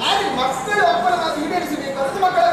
아니, 막걸리 아빠랑 같이 이별이 있으니까,